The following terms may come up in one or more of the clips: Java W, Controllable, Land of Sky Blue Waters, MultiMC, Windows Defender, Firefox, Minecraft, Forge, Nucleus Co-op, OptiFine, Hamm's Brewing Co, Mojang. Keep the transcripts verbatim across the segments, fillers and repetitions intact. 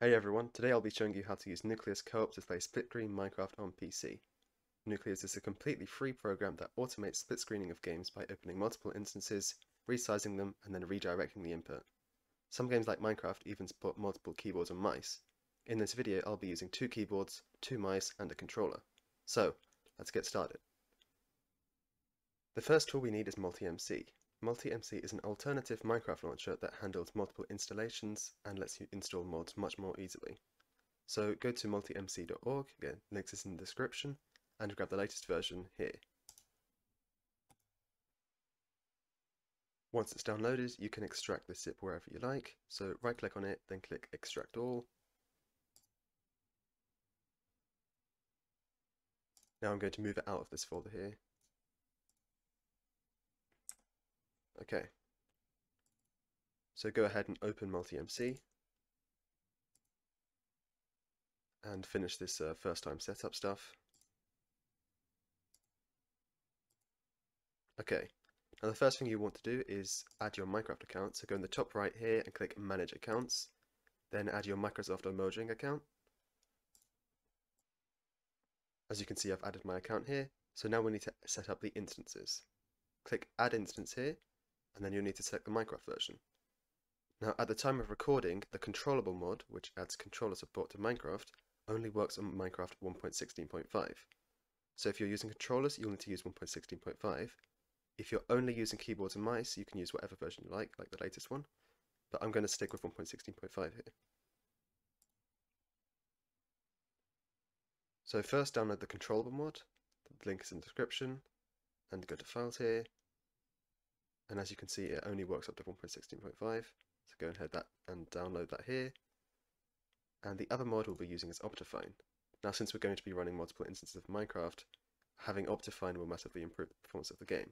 Hey everyone, today I'll be showing you how to use Nucleus Co-op to play split-screen Minecraft on P C. Nucleus is a completely free program that automates split-screening of games by opening multiple instances, resizing them, and then redirecting the input. Some games like Minecraft even support multiple keyboards and mice. In this video I'll be using two keyboards, two mice, and a controller. So, let's get started. The first tool we need is MultiMC. MultiMC is an alternative Minecraft launcher that handles multiple installations and lets you install mods much more easily. So go to multi M C dot org, again, links is in the description, and grab the latest version here. Once it's downloaded, you can extract the zip wherever you like, so right click on it, then click Extract All. Now I'm going to move it out of this folder here. Okay, so go ahead and open MultiMC and finish this uh, first time setup stuff. Okay, now the first thing you want to do is add your Minecraft account, so go in the top right here and click Manage Accounts, then add your Microsoft or Mojang account. As you can see, I've added my account here, so now we need to set up the instances. Click Add Instance here, and then you'll need to select the Minecraft version. Now at the time of recording, the Controllable mod, which adds controller support to Minecraft, only works on Minecraft one point sixteen point five. So if you're using controllers, you'll need to use one point sixteen point five. If you're only using keyboards and mice, you can use whatever version you like, like the latest one, but I'm going to stick with one point sixteen point five here. So first download the Controllable mod, the link is in the description, and go to Files here. And as you can see, it only works up to one point sixteen point five, so go ahead that and download that here. And the other mod we'll be using is OptiFine. Now since we're going to be running multiple instances of Minecraft, having OptiFine will massively improve the performance of the game.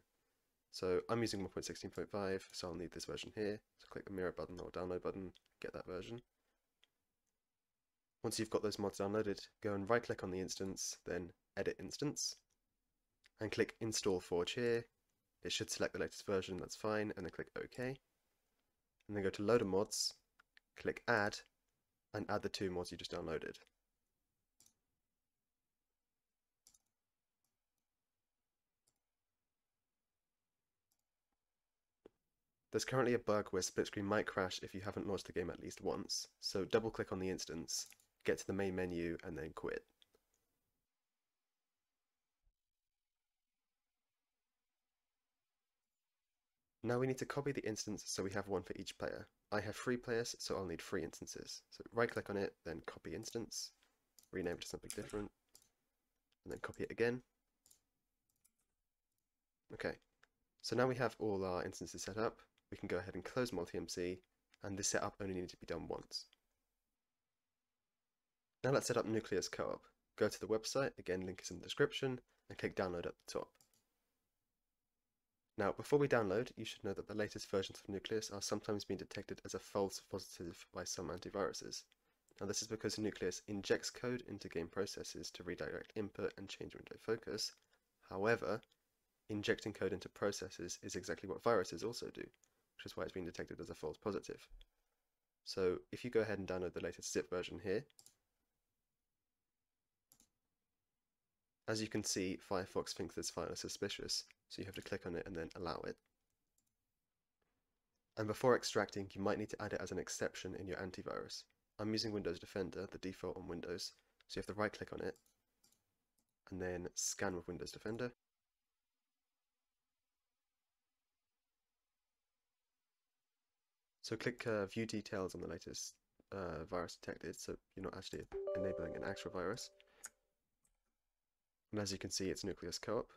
So I'm using one point sixteen point five, so I'll need this version here, so click the mirror button or download button, get that version. Once you've got those mods downloaded, go and right click on the instance, then Edit Instance, and click Install Forge here. It should select the latest version, that's fine, and then click OK. And then go to Loader Mods, click Add, and add the two mods you just downloaded. There's currently a bug where split screen might crash if you haven't launched the game at least once, so double click on the instance, get to the main menu, and then quit. Now we need to copy the instance so we have one for each player. I have three players, so I'll need three instances. So right click on it, then copy instance, rename it to something different, and then copy it again. Okay, so now we have all our instances set up. We can go ahead and close MultiMC, and this setup only needed to be done once. Now let's set up Nucleus Co-op. Go to the website, again link is in the description, and click download at the top. Now, before we download, you should know that the latest versions of Nucleus are sometimes being detected as a false positive by some antiviruses. Now, this is because Nucleus injects code into game processes to redirect input and change window focus. However, injecting code into processes is exactly what viruses also do, which is why it's being detected as a false positive. So, if you go ahead and download the latest zip version here, as you can see, Firefox thinks this file is suspicious, so you have to click on it and then allow it. And before extracting, you might need to add it as an exception in your antivirus. I'm using Windows Defender, the default on Windows, so you have to right click on it, and then scan with Windows Defender. So click uh, View Details on the latest uh, virus detected, so you're not actually enabling an actual virus. And as you can see, it's Nucleus Co-op.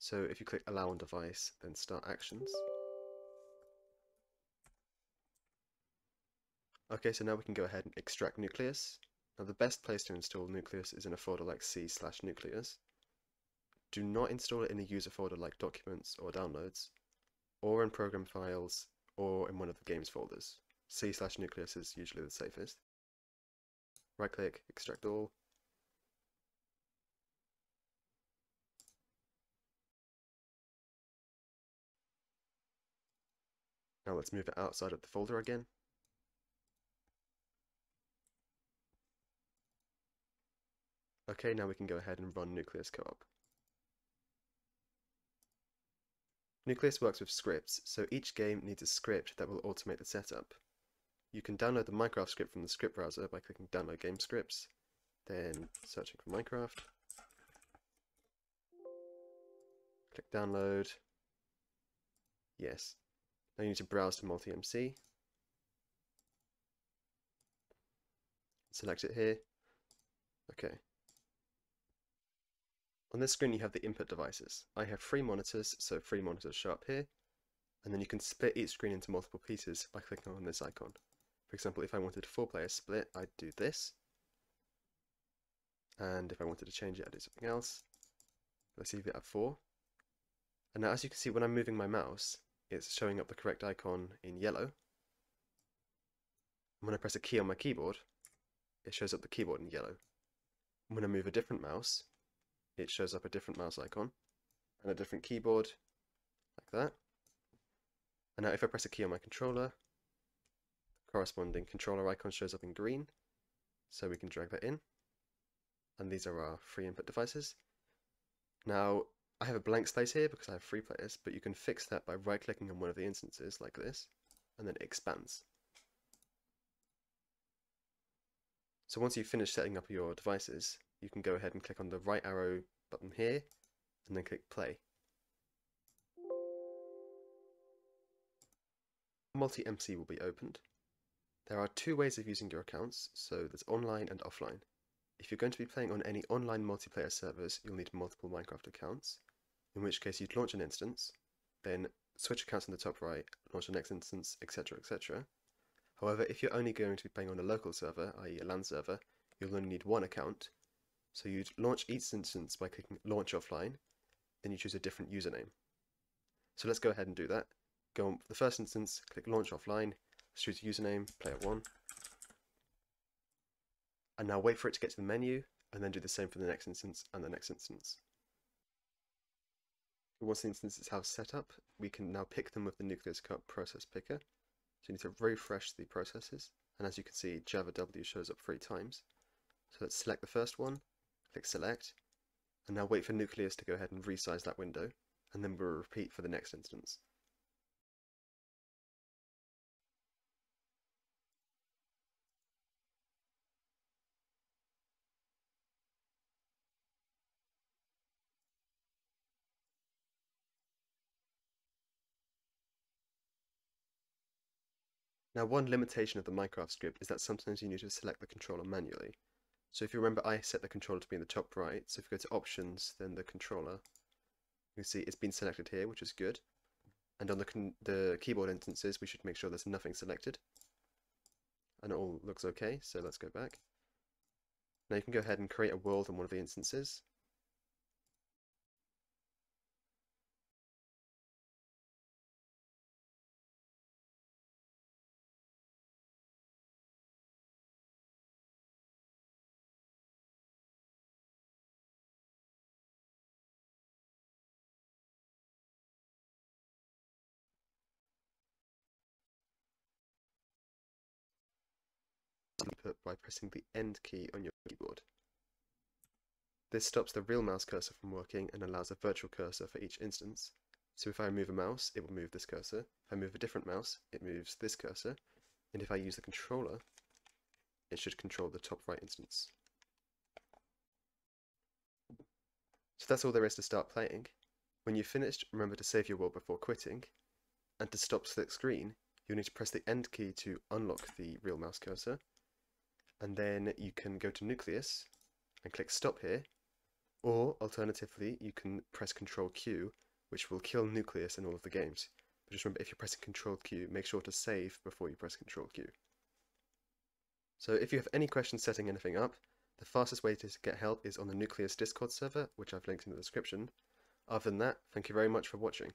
So if you click Allow on Device, then Start Actions. Okay, so now we can go ahead and extract Nucleus. Now the best place to install Nucleus is in a folder like C slash Nucleus. Do not install it in a user folder like Documents or Downloads, or in Program Files, or in one of the games folders. C slash Nucleus is usually the safest. Right click, Extract All. Now let's move it outside of the folder again. Okay, now we can go ahead and run Nucleus Co-op. Nucleus works with scripts, so each game needs a script that will automate the setup. You can download the Minecraft script from the script browser by clicking Download Game Scripts, then searching for Minecraft. Click Download. Yes. Now you need to browse to MultiMC. Select it here. Okay. On this screen you have the input devices. I have three monitors, so three monitors show up here, and then you can split each screen into multiple pieces by clicking on this icon. For example, if I wanted a four player split, I'd do this, and if I wanted to change it, I'd do something else. Let's leave it at four. And now as you can see, when I'm moving my mouse, it's showing up the correct icon in yellow. And when I press a key on my keyboard, it shows up the keyboard in yellow. And when I move a different mouse, it shows up a different mouse icon and a different keyboard, like that. And now if I press a key on my controller, the corresponding controller icon shows up in green, so we can drag that in. And these are our three input devices. Now I have a blank space here because I have three players, but you can fix that by right clicking on one of the instances like this, and then it expands. So once you've finished setting up your devices, you can go ahead and click on the right arrow button here, and then click play. MultiMC will be opened. There are two ways of using your accounts, so there's online and offline. If you're going to be playing on any online multiplayer servers, you'll need multiple Minecraft accounts, in which case you'd launch an instance, then switch accounts in the top right, launch the next instance, et cetera, et cetera. However, if you're only going to be playing on a local server, that is a LAN server, you'll only need one account. So you'd launch each instance by clicking Launch Offline, then you choose a different username. So let's go ahead and do that. Go on the first instance, click Launch Offline, let's choose username, player one, and now wait for it to get to the menu, and then do the same for the next instance and the next instance. Once the instances have set up, we can now pick them with the Nucleus Co-op process picker. So you need to refresh the processes, and as you can see, Java W shows up three times. So let's select the first one. Click select, and now wait for Nucleus to go ahead and resize that window, and then we'll repeat for the next instance. Now, one limitation of the Minecraft script is that sometimes you need to select the controller manually. So if you remember, I set the controller to be in the top right, so if you go to Options, then the controller, you can see it's been selected here, which is good. And on the, con the keyboard instances, we should make sure there's nothing selected. And it all looks okay, so let's go back. Now you can go ahead and create a world on one of the instances. Input by pressing the End key on your keyboard. This stops the real mouse cursor from working and allows a virtual cursor for each instance. So if I move a mouse, it will move this cursor. If I move a different mouse, it moves this cursor. And if I use the controller, it should control the top right instance. So that's all there is to start playing. When you've finished, remember to save your world before quitting. And to stop split screen, you'll need to press the End key to unlock the real mouse cursor. And then you can go to Nucleus and click Stop here, or alternatively you can press control Q, which will kill Nucleus in all of the games. But just remember, if you're pressing control Q, make sure to save before you press control Q. So if you have any questions setting anything up, the fastest way to get help is on the Nucleus Discord server, which I've linked in the description. Other than that, thank you very much for watching.